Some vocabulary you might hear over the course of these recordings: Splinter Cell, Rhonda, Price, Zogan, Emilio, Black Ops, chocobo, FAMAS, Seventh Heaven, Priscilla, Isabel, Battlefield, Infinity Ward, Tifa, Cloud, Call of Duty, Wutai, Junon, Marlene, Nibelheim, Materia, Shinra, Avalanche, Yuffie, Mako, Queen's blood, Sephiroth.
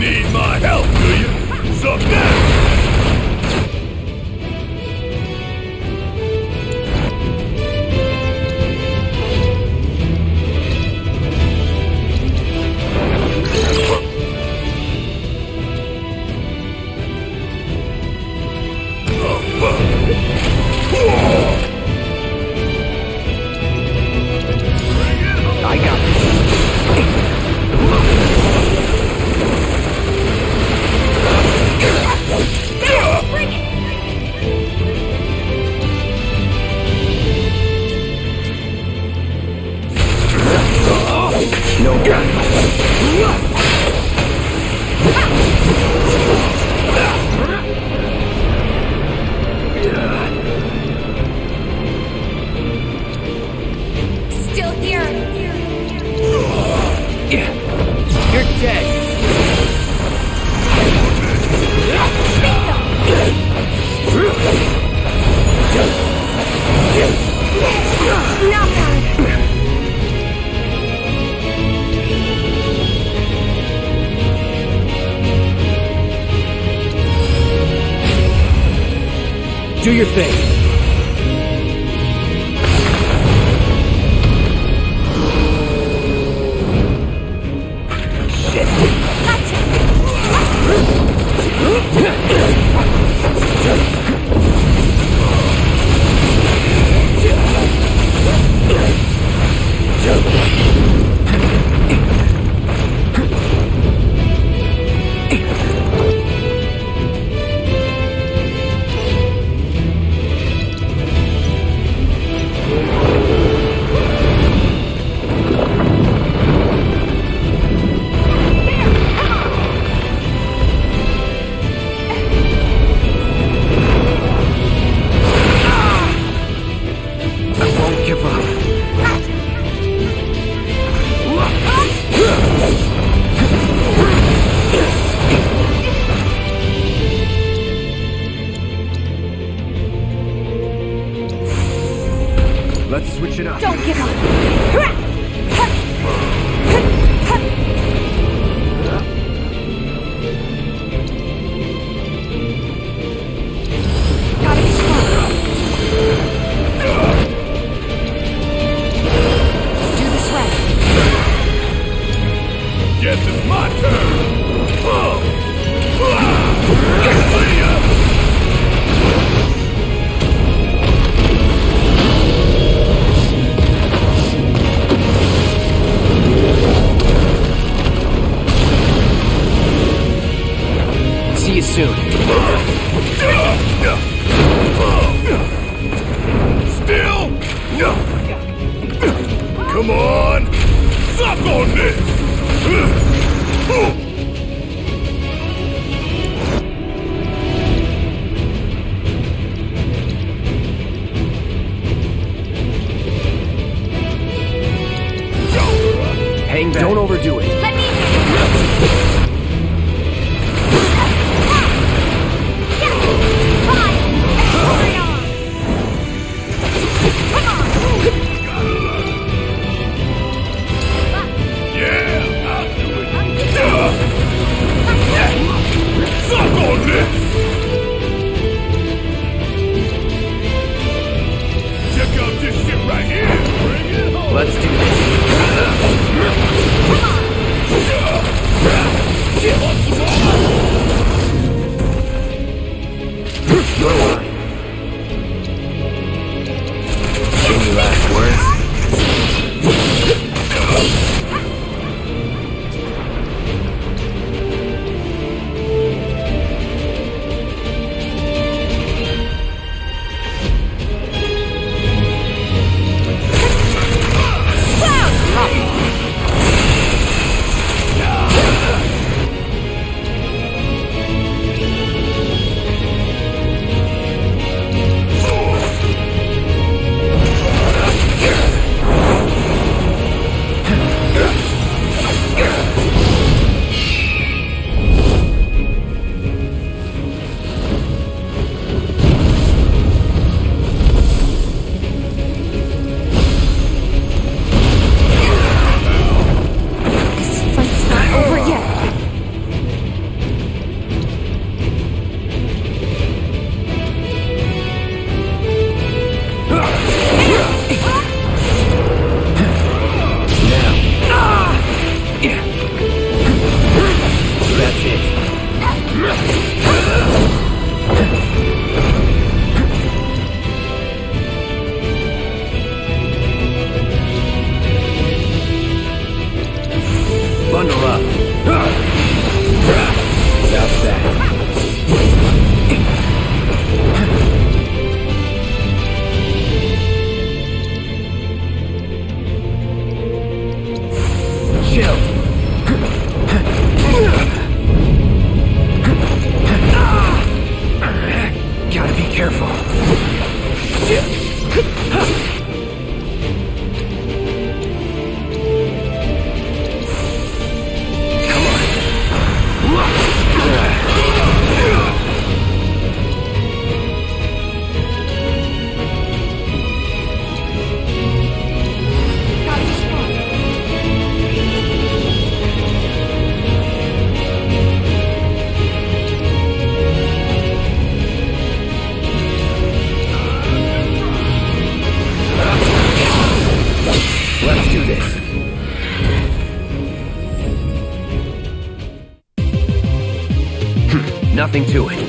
Need my help, do you? It's up there. Oh, I got it. No gun. Still here. Yeah. You're dead. Do your thing. Shit. nothing to it.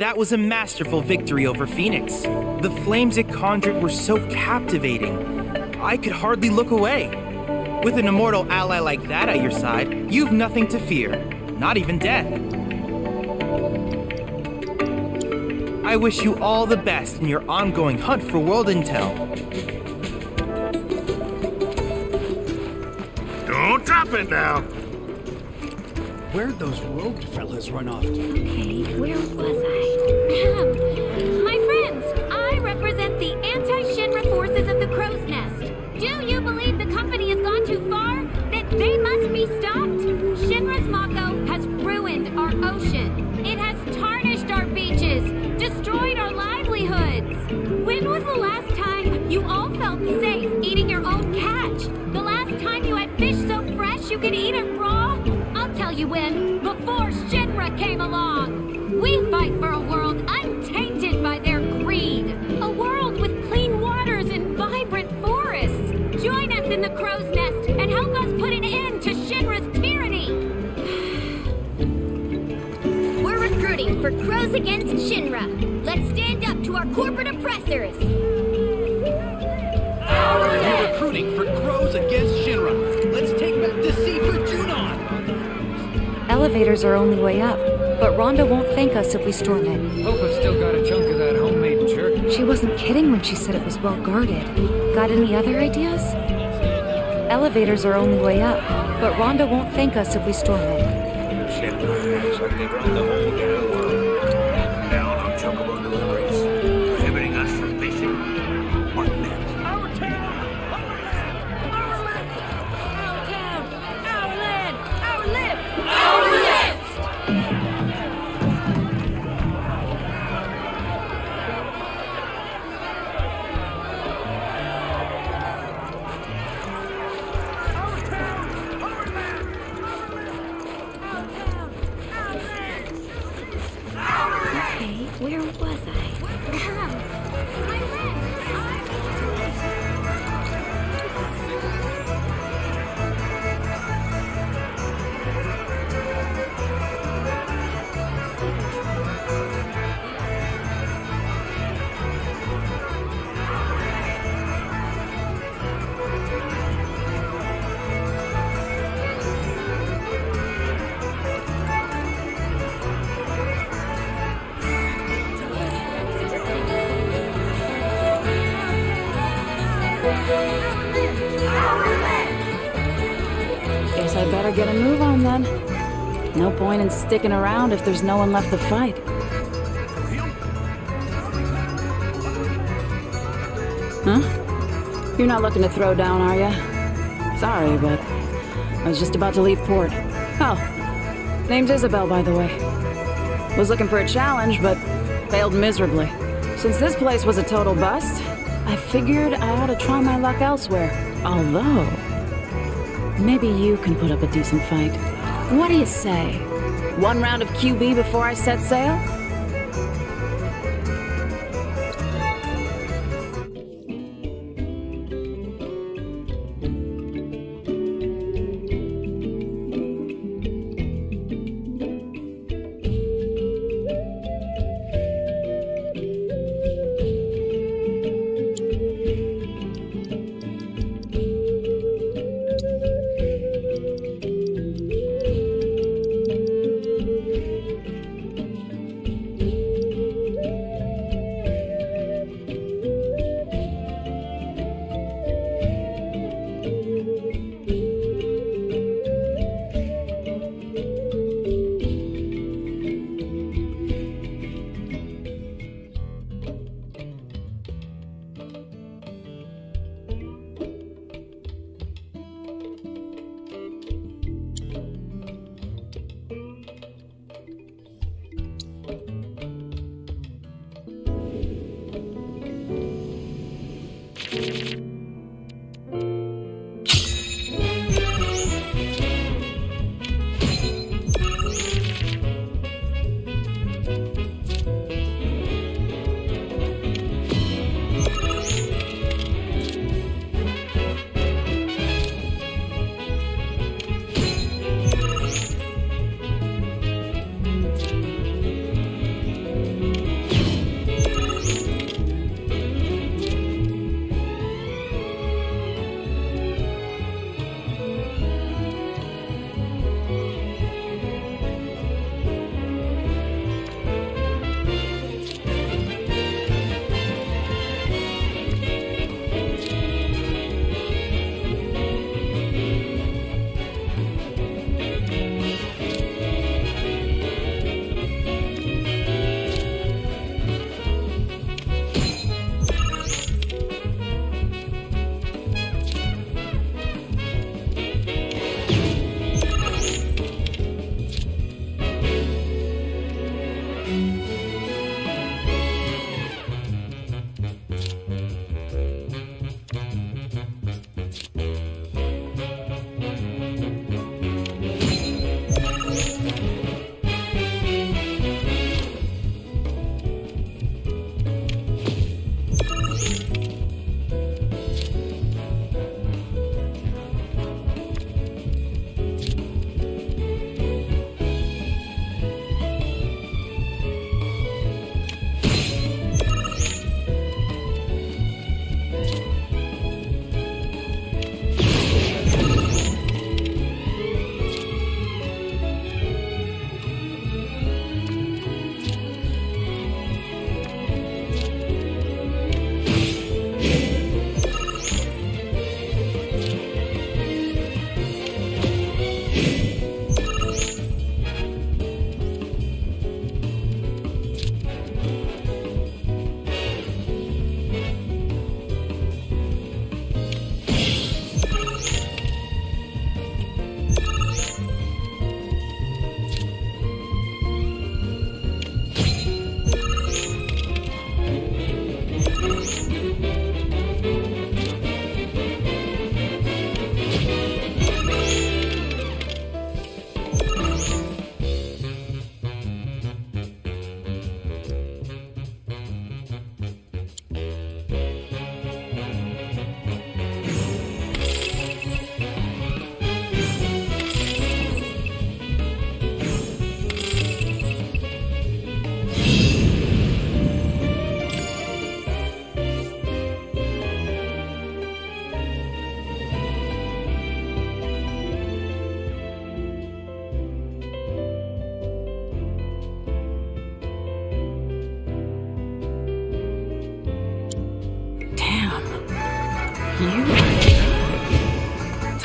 That was a masterful victory over Phoenix. The flames it conjured were so captivating, I could hardly look away. With an immortal ally like that at your side, you've nothing to fear, not even death. I wish you all the best in your ongoing hunt for world intel. Don't drop it now! Where'd those rogue fellas run off to? Okay, where was I? My friends, I represent the anti-Shinra forces of the Crow's Nest. Do you believe the company has gone too far? That they must be stopped? Shinra's Mako has ruined our ocean. It has tarnished our beaches. Destroyed our livelihoods! When was the last time you all felt safe eating your own catch? The last time you had fish so fresh you could eat it raw? I'll tell you when, before Shinra came along! We fight for a world untainted by their greed! A world with clean waters and vibrant forests! Join us in the Crow's Nest and help us put an end to Shinra's tyranny! For Crows Against Shinra. Let's stand up to our corporate oppressors. We're recruiting for Crows Against Shinra. Let's take back the sea for Junon. Elevators are only way up, but Rhonda won't thank us if we storm it. Hope I've still got a chunk of that homemade jerk. She wasn't kidding when she said it was well guarded. Got any other ideas? Elevators are only way up, but Rhonda won't thank us if we storm it. They run the whole damn world, cracking down on chocobo deliveries, prohibiting us from fishing. What next? Our town! Our land! Our lift! Our town! Our land! Our lift! Our lift! Our town! Our land! Our lift! Our town! Okay, where was I? My guess I better get a move on then. No point in sticking around if there's no one left to fight. Huh? You're not looking to throw down, are you? Sorry, but I was just about to leave port. Oh, name's Isabel, by the way. Was looking for a challenge, but failed miserably. Since this place was a total bust, I figured I ought to try my luck elsewhere. Although, maybe you can put up a decent fight. What do you say? One round of QB before I set sail?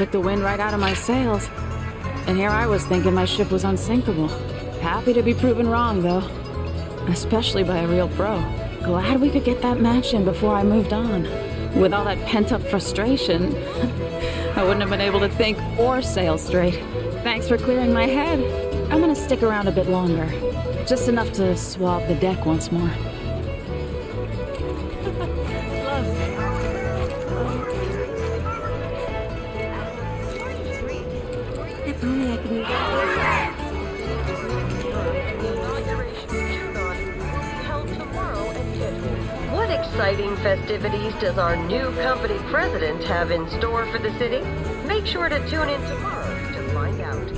took the wind right out of my sails. And here I was thinking my ship was unsinkable. Happy to be proven wrong, though. Especially by a real pro. Glad we could get that match in before I moved on. With all that pent-up frustration, I wouldn't have been able to think or sail straight. Thanks for clearing my head. I'm gonna stick around a bit longer. Just enough to swab the deck once more. If only I could move on. What exciting festivities does our new company president have in store for the city? Make sure to tune in tomorrow to find out.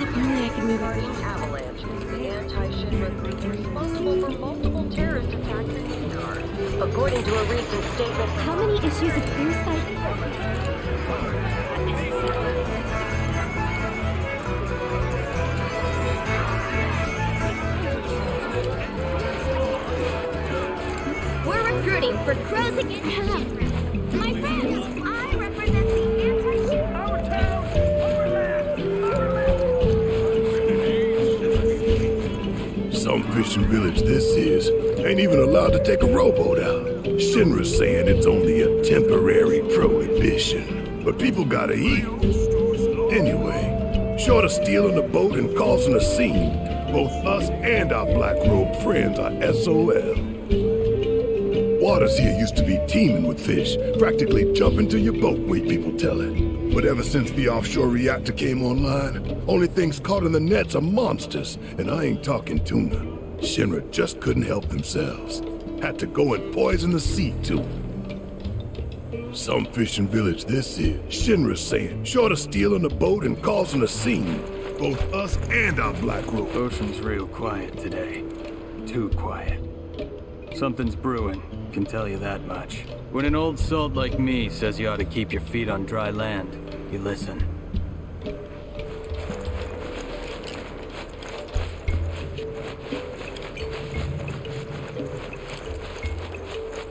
If only I could move on. Avalanche, the anti-Shinra group responsible for multiple terrorist attacks in Shinra. According to a recent statement, how many issues of Queen's blood? Recruiting for crows against Shinra. My friends, I represent the anti-Shinra. Our town, overland. Some fishing village this is. Ain't even allowed to take a rowboat out. Shinra's saying it's only a temporary prohibition. But people gotta eat. Anyway, short of stealing the boat and causing a scene, both us and our black-robed friends are SOL. Waters here used to be teeming with fish, practically jumping to your boat weight, people tell it. But ever since the offshore reactor came online, only things caught in the nets are monsters, and I ain't talking tuna. Shinra just couldn't help themselves. Had to go and poison the sea, too. Some fishing village this is. Shinra's saying, short of stealing a boat and causing a scene, both us and our black rope. Ocean's real quiet today. Too quiet. Something's brewing, can tell you that much. When an old salt like me says you ought to keep your feet on dry land, you listen.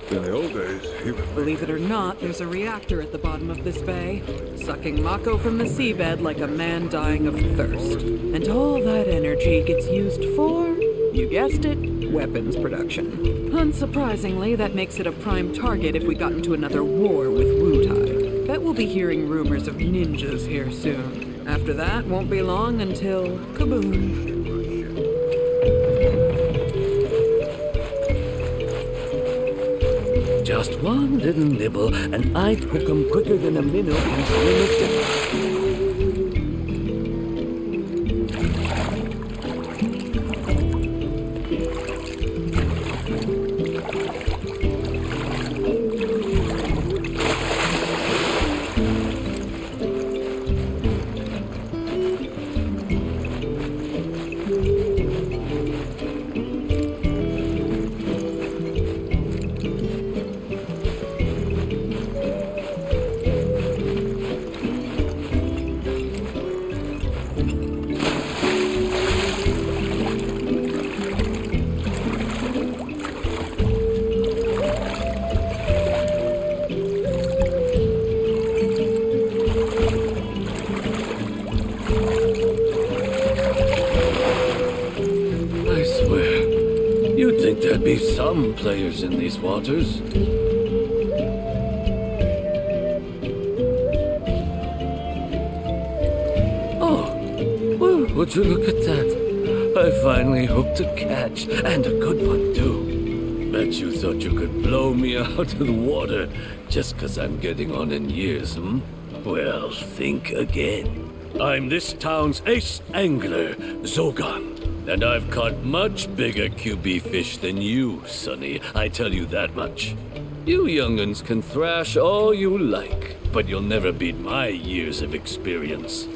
In the old days, believe it or not, there's a reactor at the bottom of this bay, sucking Mako from the seabed like a man dying of thirst. And all that energy gets used for, you guessed it, weapons production. Unsurprisingly, that makes it a prime target if we got into another war with Wutai. Bet we'll be hearing rumors of ninjas here soon. After that, won't be long until kaboom. Just one little nibble, and I'd hook 'em quicker than a minnow can swim it down. Players in these waters. Oh, well, would you look at that? I finally hooked a catch, and a good one too. Bet you thought you could blow me out of the water just because I'm getting on in years, hmm? Well, think again. I'm this town's ace angler, Zogan. And I've caught much bigger QB fish than you, Sonny. I tell you that much. You young'uns can thrash all you like, but you'll never beat my years of experience.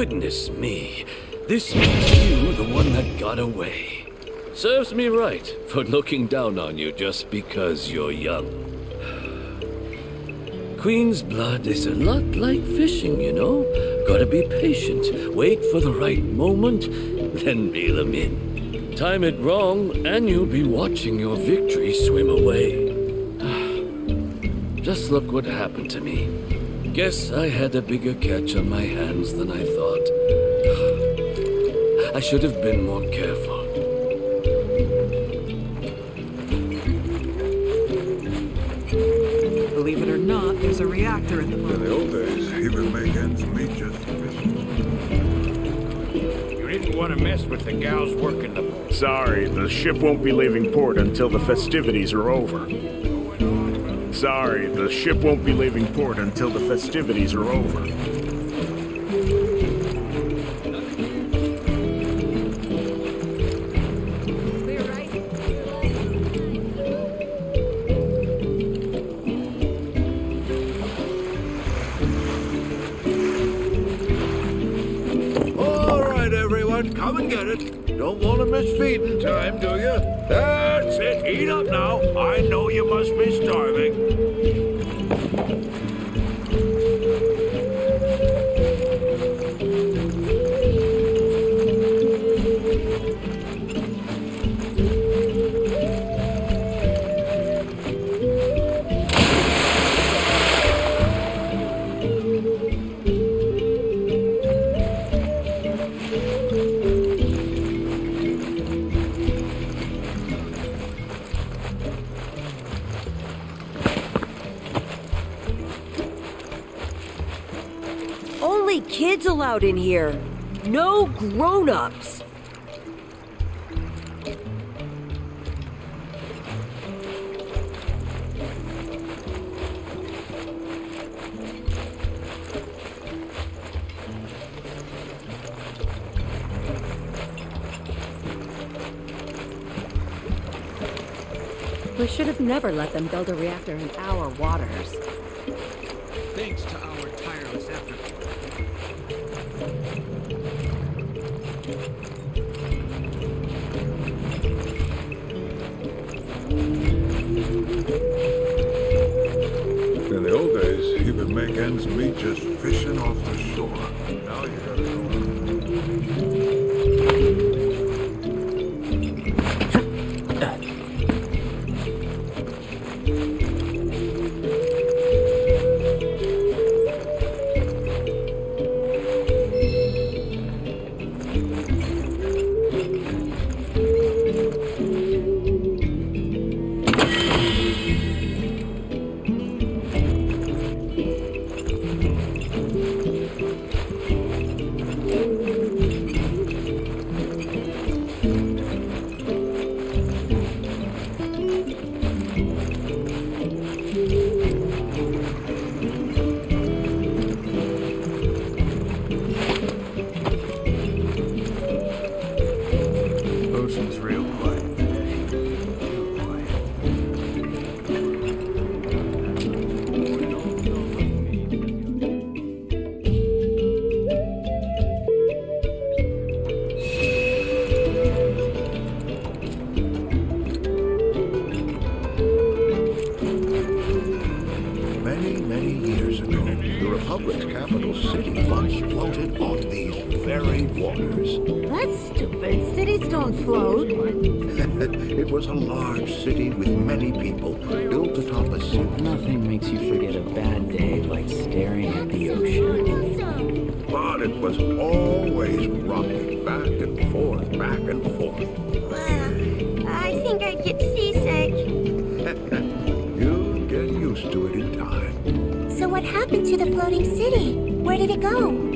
Goodness me. This makes you the one that got away. Serves me right for looking down on you just because you're young. Queen's blood is a lot like fishing, you know. Gotta be patient, wait for the right moment, then reel them in. Time it wrong, and you'll be watching your victory swim away. Just look what happened to me. Guess I had a bigger catch on my hands than I thought. I should have been more careful. Believe it or not, there's a reactor in the mine. In the old days, he would make ends meet just a bit. You didn't want to mess with the gals working the port. Sorry, the ship won't be leaving port until the festivities are over. Sorry, the ship won't be leaving port until the festivities are over. Come and get it. Don't want to miss feeding time, do you? That's it. Eat up now. I know you must be starving. Out in here. No grown-ups. We should have never let them build a reactor in our waters. Thanks to our tireless effort. In the old days, he would make ends meet just fishing off the shore. Now you gotta go.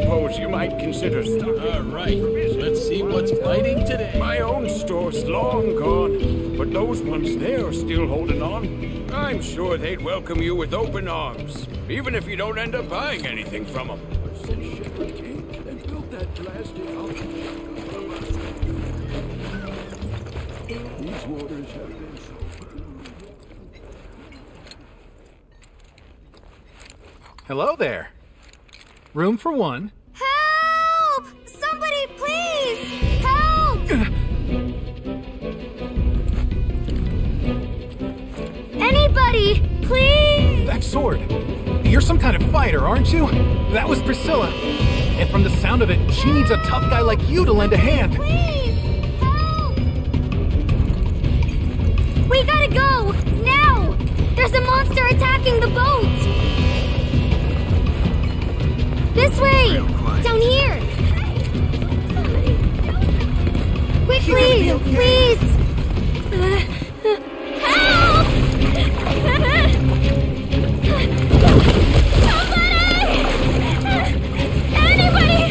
suppose you might consider stocking. All right, let's see what's biting today. My own store's long gone, but those ones there are still holding on. I'm sure they'd welcome you with open arms, even if you don't end up buying anything from them. Since Shepard came and built that blasted house, these waters have been so good. Hello there. Room for one. Help! Somebody, please! Help! Anybody, please! That sword. You're some kind of fighter, aren't you? That was Priscilla. And from the sound of it, she needs a tough guy like you to lend a hand. Please! Help! We gotta go! Now! There's a monster attacking the boat! This way! Down here! Quickly! Okay. Please! Help! Somebody! Anybody!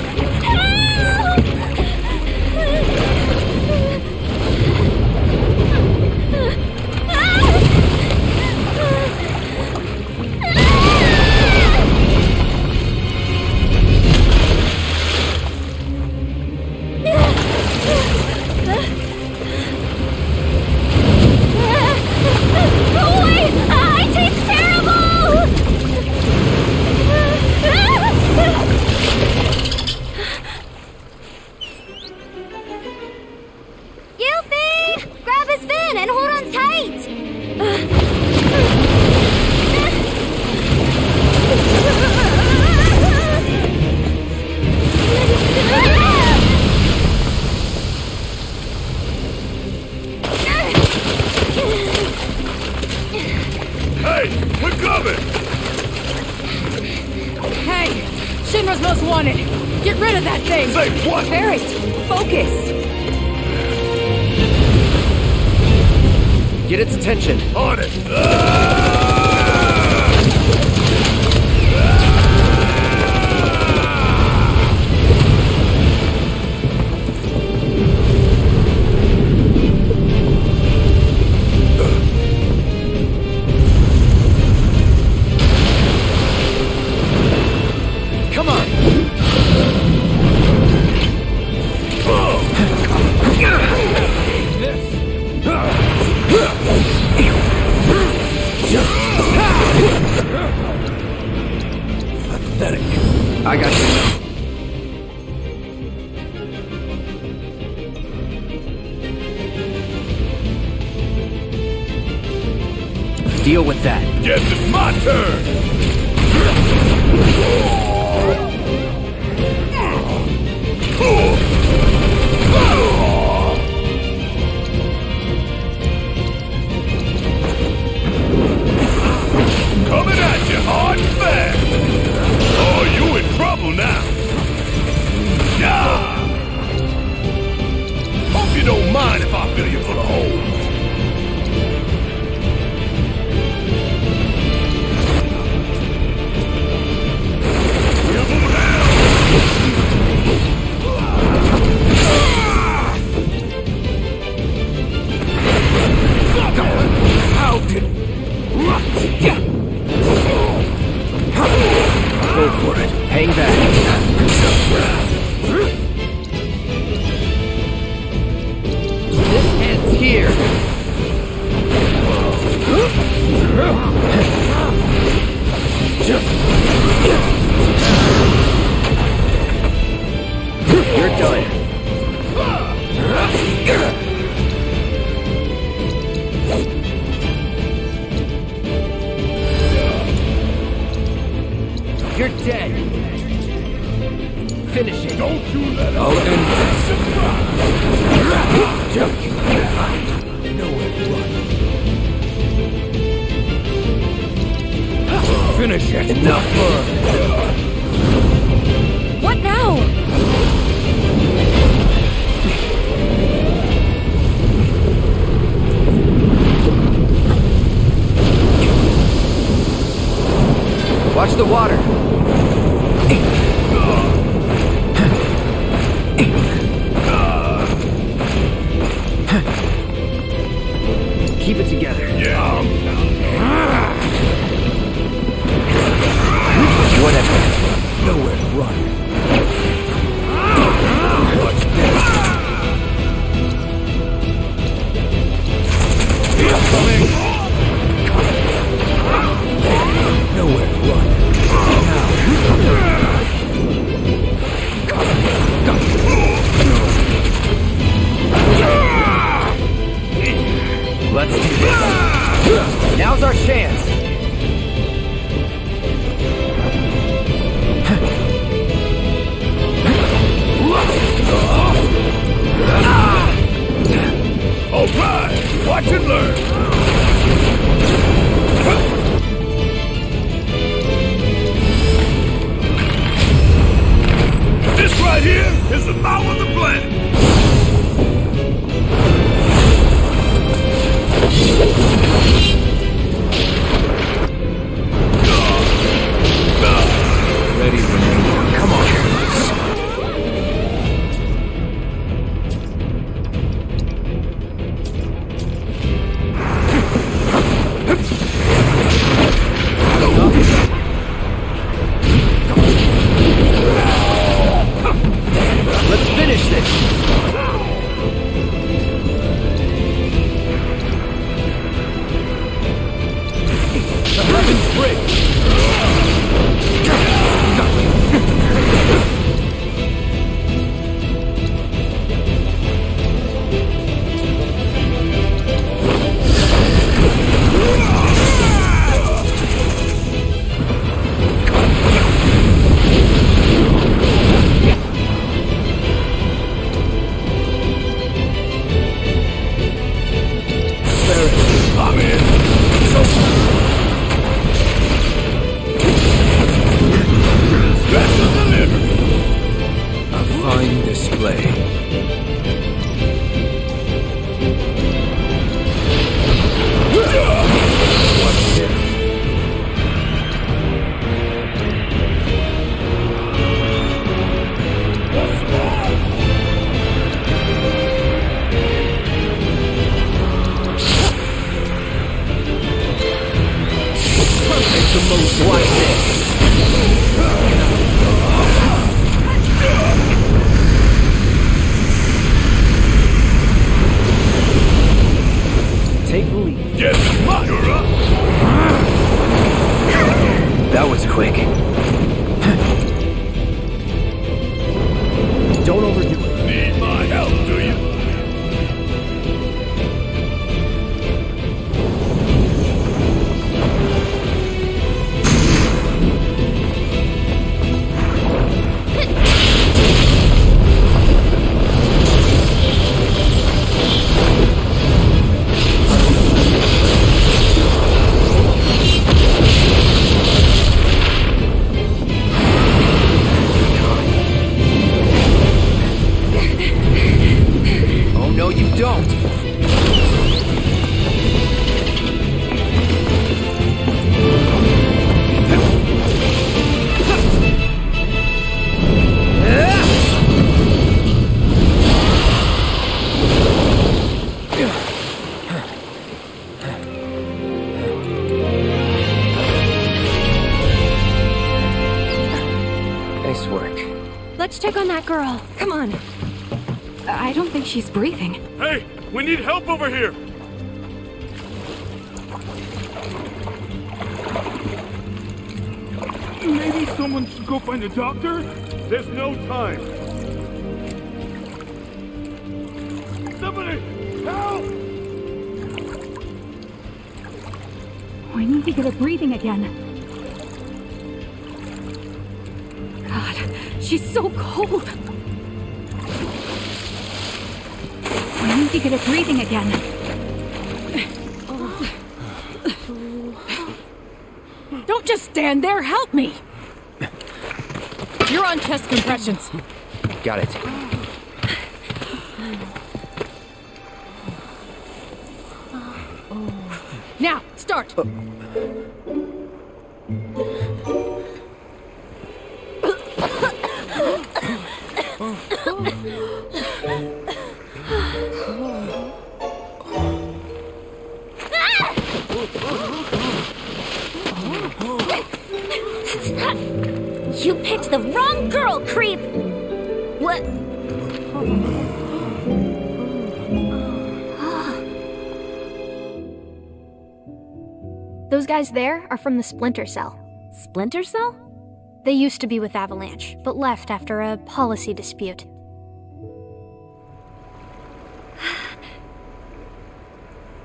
Watch the water. learn. This right here is the power of the planet. Ready for me. Come on, let's finish this. The heavens break. Girl, come on. I don't think she's breathing. Hey, we need help over here. Maybe someone should go find a doctor? There's no time. Somebody, help! We need to get her breathing again. She's so cold. We need to get her breathing again. Don't just stand there. Help me. You're on chest compressions. Got it. Now, start. You picked the wrong girl, creep! What? Those guys there are from the Splinter Cell. Splinter Cell? They used to be with Avalanche, but left after a policy dispute.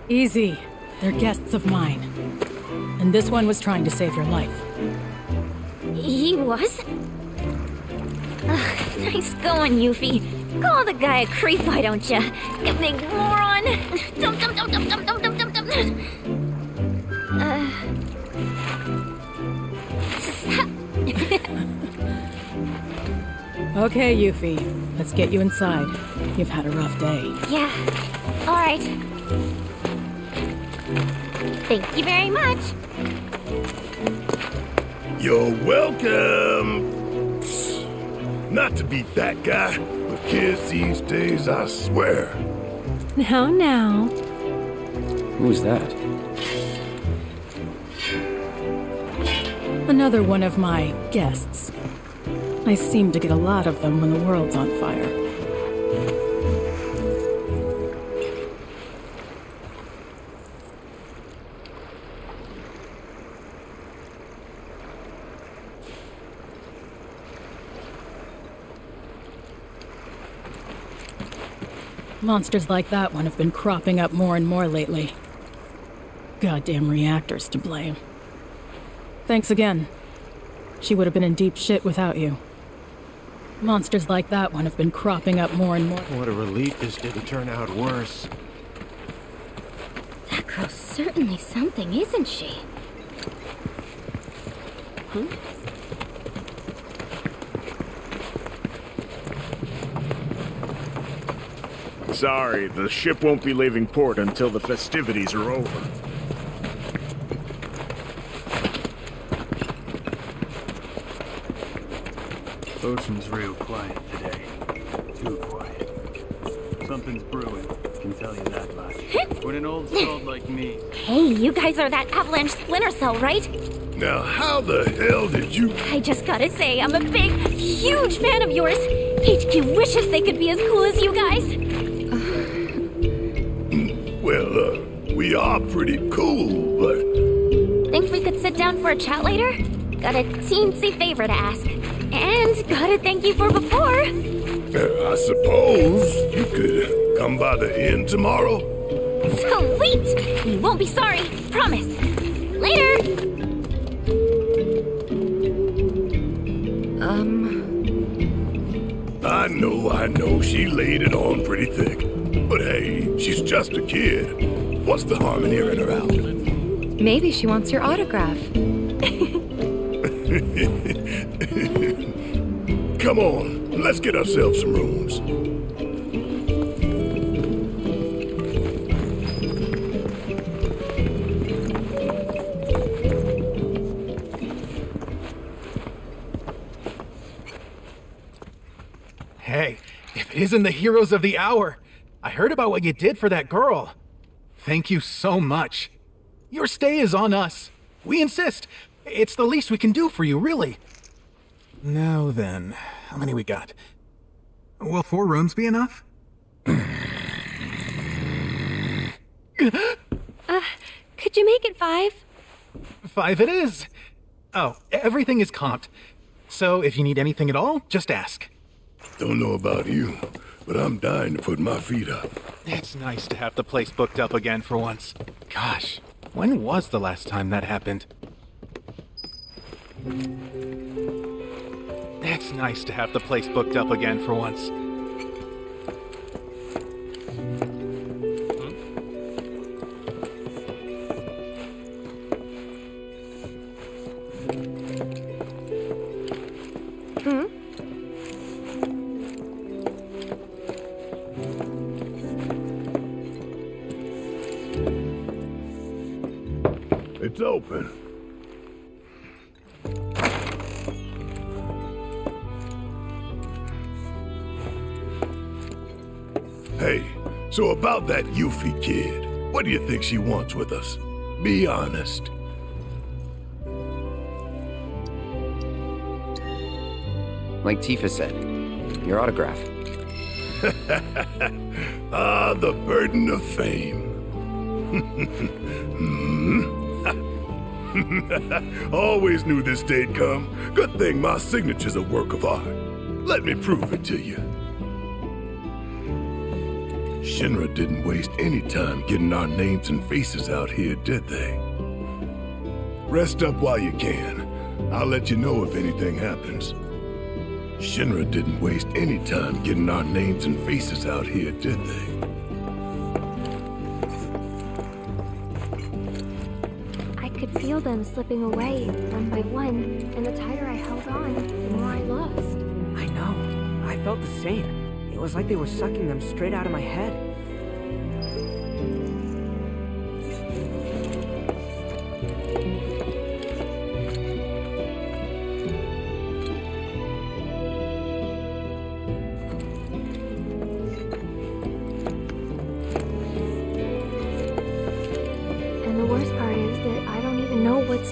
Easy. They're guests of mine. And this one was trying to save your life. He was? Ugh, nice going, Yuffie. Call the guy a creep, why don't ya? You big moron! Dump, dump, dump, dump, dump, dump, dump, Okay, Yuffie. Let's get you inside. You've had a rough day. Yeah. All right. Thank you very much. You're welcome. Not to beat that guy, but kids these days, I swear. Now, now. Who's that? Another one of my guests. I seem to get a lot of them when the world's on fire. Monsters like that one have been cropping up more and more lately. Goddamn reactors to blame. Thanks again. She would have been in deep shit without you. Monsters like that one have been cropping up more and more. What a relief this didn't turn out worse. That girl's certainly something, isn't she? Huh? Sorry, the ship won't be leaving port until the festivities are over. Ocean's real quiet today. Too quiet. Something's brewing, can tell you that much. When an old soul like me... Hey, you guys are that Avalanche Splinter Cell, right? Now how the hell did you... I just gotta say, I'm a big, huge fan of yours. HQ wishes they could be as cool as you guys. Well, we are pretty cool, but... Think we could sit down for a chat later? Got a teensy favor to ask. And gotta thank you for before. I suppose you could come by the inn tomorrow. Sweet! You won't be sorry, promise. Later! I know, she laid it on pretty thick. But hey, she's just a kid. What's the harm in hearing her out? Maybe she wants your autograph. Come on, let's get ourselves some rooms. Hey, if it isn't the heroes of the hour, I heard about what you did for that girl. Thank you so much. Your stay is on us. We insist. It's the least we can do for you, really. Now then, how many we got? Will 4 rooms be enough? Could you make it 5? 5 it is. Oh, everything is comped. So if you need anything at all, just ask. Don't know about you, but I'm dying to put my feet up. It's nice to have the place booked up again for once. Gosh, when was the last time that happened? It's nice to have the place booked up again for once. It's open. Hey, so about that Yuffie kid, what do you think she wants with us? Be honest. Like Tifa said, your autograph. Ah, the burden of fame. Always knew this day'd come. Good thing my signature's a work of art. Let me prove it to you. Shinra didn't waste any time getting our names and faces out here, did they? Rest up while you can. I'll let you know if anything happens. Shinra didn't waste any time getting our names and faces out here, did they? could feel them slipping away, one by one, and the tighter I held on, the more I lost. I know. I felt the same. It was like they were sucking them straight out of my head.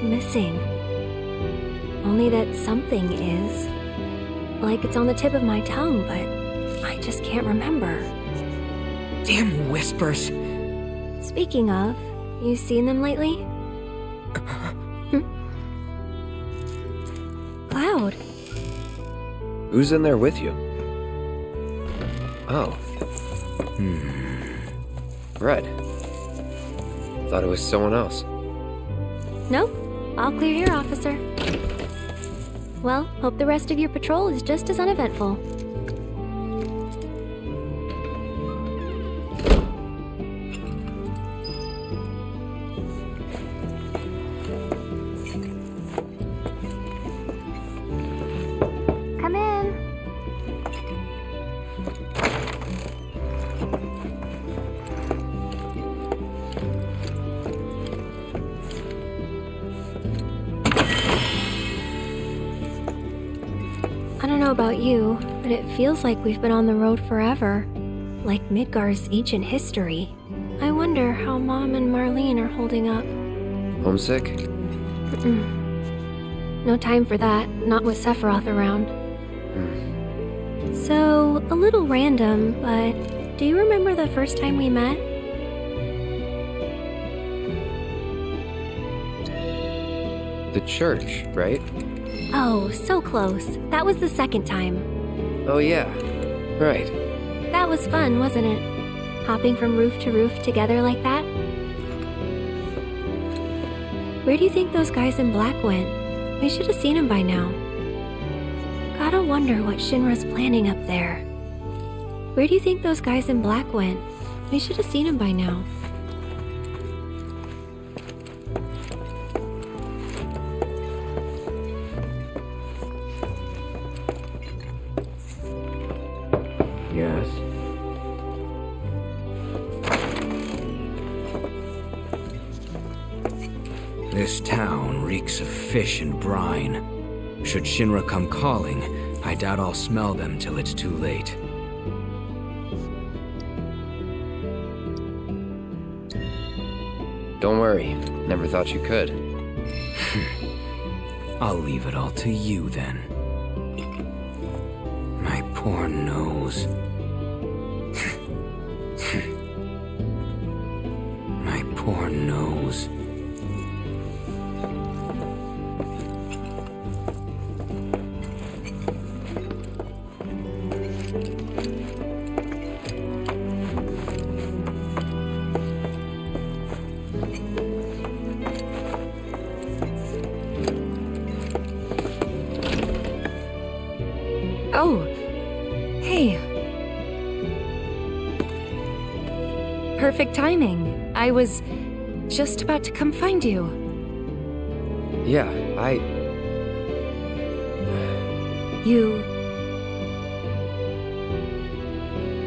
Missing. Only that something is. Like it's on the tip of my tongue, but I just can't remember. Damn whispers. Speaking of, you seen them lately? Cloud. Who's in there with you? Oh. Red. Thought it was someone else. Nope. All clear here, officer. Well, hope the rest of your patrol is just as uneventful. Come in. About you, but it feels like we've been on the road forever. Like Midgar's ancient history. I wonder how Mom and Marlene are holding up. Homesick? No time for that, not with Sephiroth around. So, a little random, but do you remember the first time we met? The church, right? Oh, so close. That was the second time. Oh yeah, right. That was fun, wasn't it? Hopping from roof to roof together like that? Where do you think those guys in black went? We should have seen them by now. Gotta wonder what Shinra's planning up there. Where do you think those guys in black went? We should have seen them by now. This town reeks of fish and brine. Should Shinra come calling, I doubt I'll smell them till it's too late. Don't worry. Never thought you could. I'll leave it all to you then. My poor nose. My poor nose. Timing. I was just about to come find you. Yeah, You...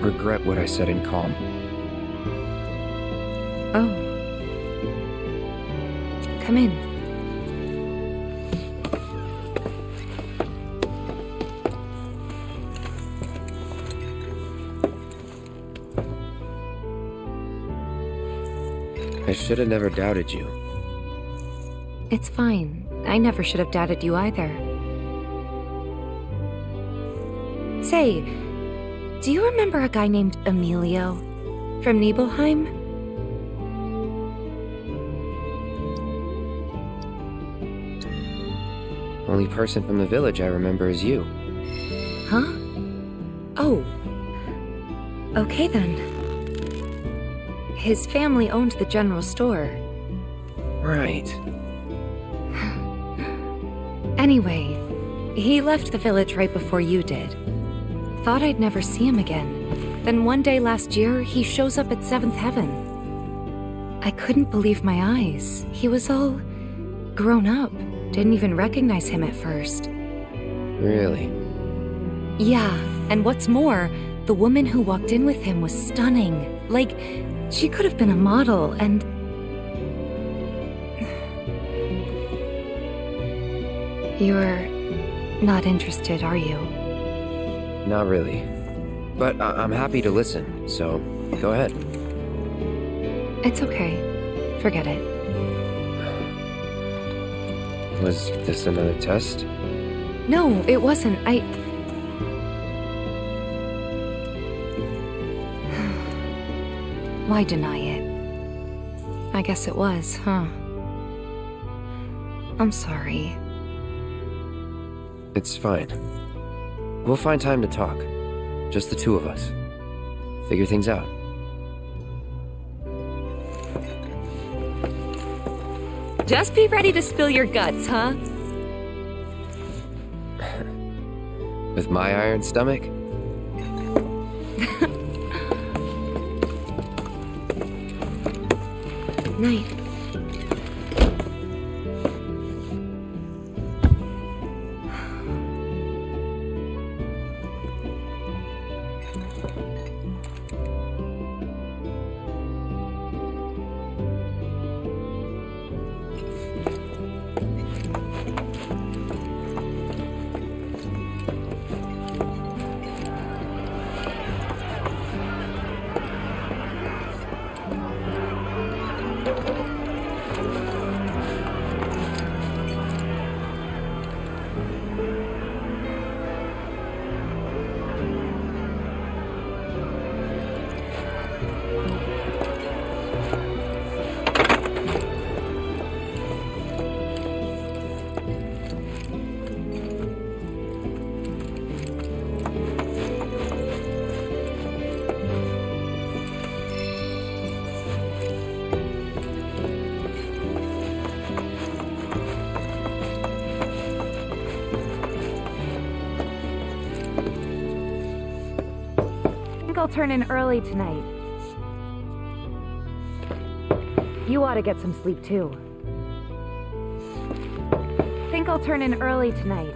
regret what I said in calm. Oh. Come in. I should have never doubted you. It's fine. I never should have doubted you either. Say, do you remember a guy named Emilio? From Nibelheim? Only person from the village I remember is you. Huh? Oh. Okay then. His family owned the general store. Right. Anyway, he left the village right before you did. Thought I'd never see him again. Then one day last year, he shows up at Seventh Heaven. I couldn't believe my eyes. He was all grown up. Didn't even recognize him at first. Really? Yeah, and what's more, the woman who walked in with him was stunning. Like, she could have been a model, and... You're not interested, are you? Not really. But I'm happy to listen, so go ahead. It's okay. Forget it. Was this another test? No, it wasn't. Why deny it? I guess it was, huh? I'm sorry. It's fine. We'll find time to talk. Just the two of us. Figure things out. Just be ready to spill your guts, huh? With my iron stomach? Night. I'll turn in early tonight. You ought to get some sleep too. Think I'll turn in early tonight.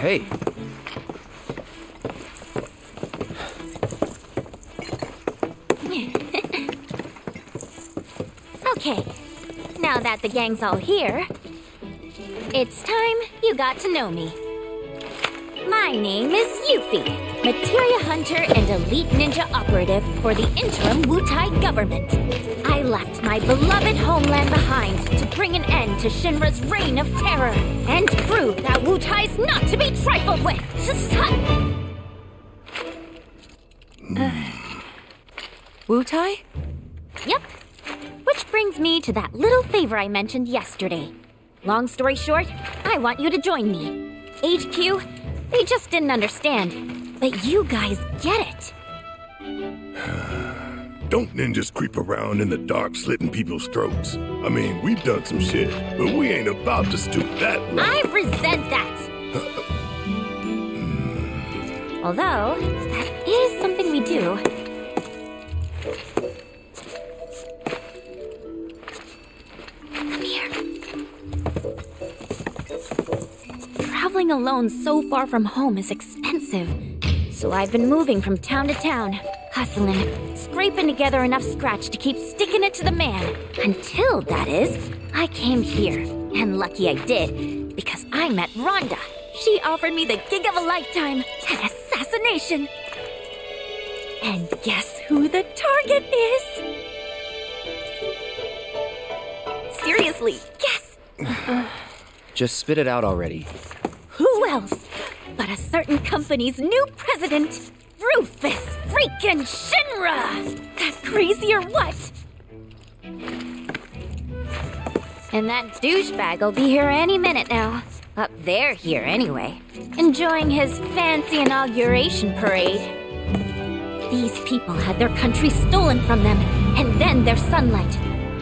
Hey. Okay, now that the gang's all here, it's time you got to know me. My name is Yuffie, Materia Hunter and Elite Ninja Operative for the interim Wutai government. I left my beloved homeland behind to bring an end to Shinra's reign of terror and prove that Wutai's not to be trifled with. Wutai? Yep. Which brings me to that little favor I mentioned yesterday. Long story short, I want you to join me. HQ, they just didn't understand. But you guys get it. Don't ninjas creep around in the dark slitting people's throats. I mean, we've done some shit, but we ain't about to stoop that low. I resent that. Although, that is something we do. Come here. alone so far from home is expensive. So I've been moving from town to town, hustling, scraping together enough scratch to keep sticking it to the man. Until, that is, I came here. And lucky I did, because I met Rhonda. She offered me the gig of a lifetime, an assassination. And guess who the target is? Seriously, guess! Just spit it out already. Who else but a certain company's new president, Rufus freaking Shinra! That crazy or what? And that douchebag'll be here any minute now. Up there here anyway. Enjoying his fancy inauguration parade. These people had their country stolen from them, and then their sunlight.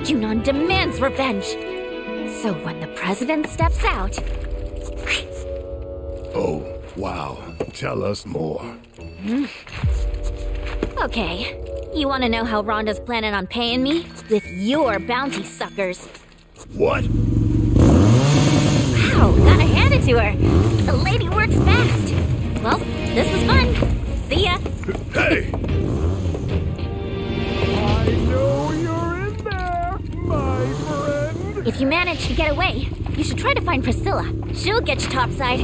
Junon demands revenge. So when the president steps out... Oh, wow. Tell us more. Okay. You want to know how Rhonda's planning on paying me? With your bounty suckers. What? Wow, gotta hand it to her. The lady works fast. Well, this was fun. See ya. Hey! I know you're in there, my friend. If you manage to get away, you should try to find Priscilla. She'll get you topside.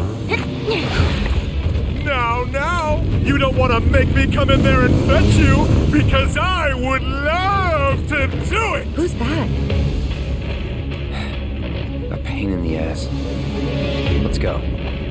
Now, you don't want to make me come in there and fetch you, because I would love to do it. Who's that? A pain in the ass. Let's go.